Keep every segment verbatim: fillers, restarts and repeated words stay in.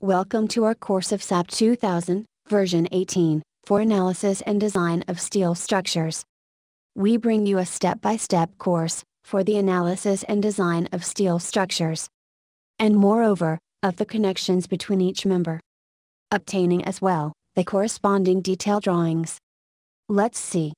Welcome to our course of S A P two thousand, version eighteen, for analysis and design of steel structures. We bring you a step-by-step course, for the analysis and design of steel structures. And moreover, of the connections between each member. Obtaining as well, the corresponding detail drawings. Let's see.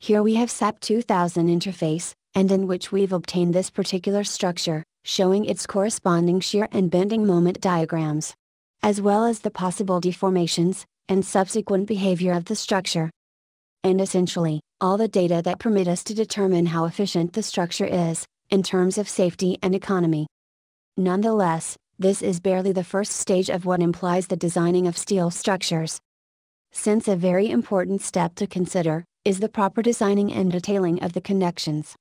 Here we have S A P two thousand interface, and in which we've obtained this particular structure, showing its corresponding shear and bending moment diagrams, as well as the possible deformations, and subsequent behavior of the structure. And essentially, all the data that permit us to determine how efficient the structure is, in terms of safety and economy. Nonetheless, this is barely the first stage of what implies the designing of steel structures. Since a very important step to consider, is the proper designing and detailing of the connections.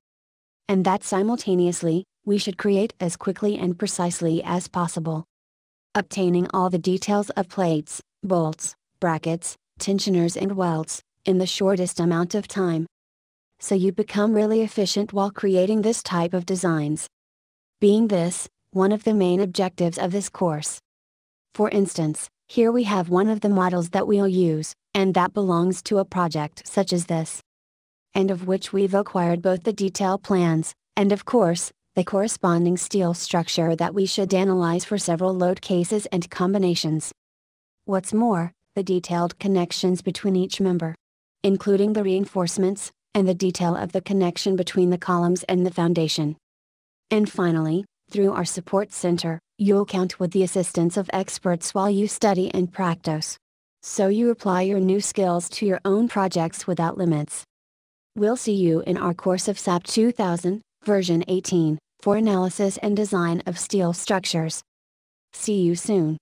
And that simultaneously, we should create as quickly and precisely as possible. Obtaining all the details of plates, bolts, brackets, tensioners and welds, in the shortest amount of time. So you become really efficient while creating this type of designs. Being this, one of the main objectives of this course. For instance, here we have one of the models that we'll use, and that belongs to a project such as this. And of which we've acquired both the detail plans, and of course, the corresponding steel structure that we should analyze for several load cases and combinations. What's more, the detailed connections between each member, including the reinforcements, and the detail of the connection between the columns and the foundation. And finally, through our support center, you'll count with the assistance of experts while you study and practice. So you apply your new skills to your own projects without limits. We'll see you in our course of S A P two thousand, version eighteen, for analysis and design of steel structures. See you soon.